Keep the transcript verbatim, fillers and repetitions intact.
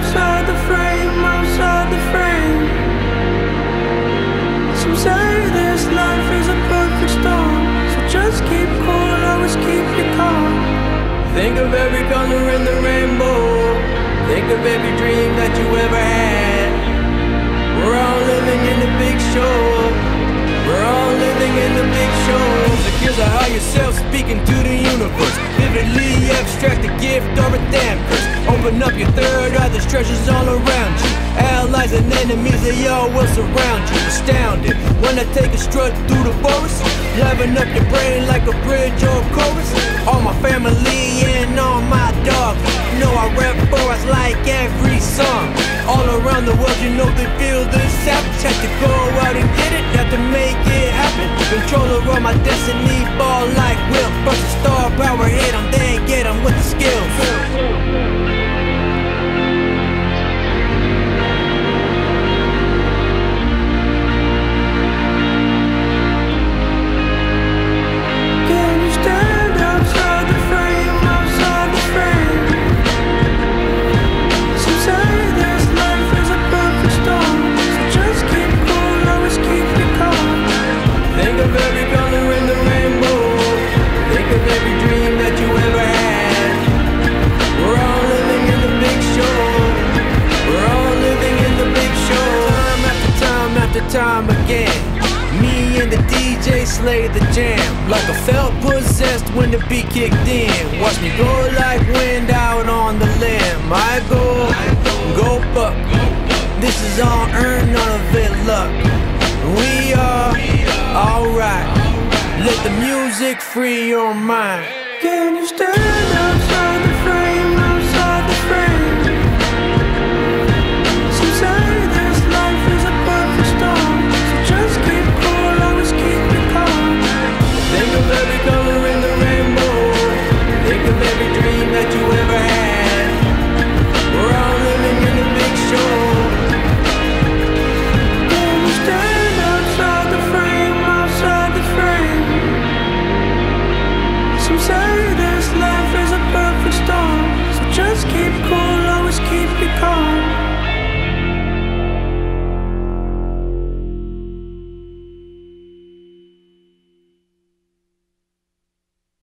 outside the frame, outside the frame. Some say this life is a perfect storm, so just keep cool, always keep your calm. Think of every color in the rainbow. Think of every dream that you ever had. We're all living in the big show. We're all living in the big show. Here's a higher self speaking to the universe. Vividly abstract the gift or a damn curse. Open up your third eye, there's treasures all around you. Allies and enemies, they all will surround you. Astounded, when I take a strut through the forest. Liven up your brain like a bridge or a chorus. All my family and all my dogs. You know I rap for us like every song. All around the world, you know they feel this savage. Have to go out and get it, have to make it happen. Controller of my destiny, ball like will. First a star power, hit them, then get them with the skills. Time again, me and the D J slay the jam, like I felt possessed when the beat kicked in. Watch me go like wind out on the limb. I go, go fuck. This is all earned, none of it luck. We are alright. Let the music free your mind. Can you stand outside the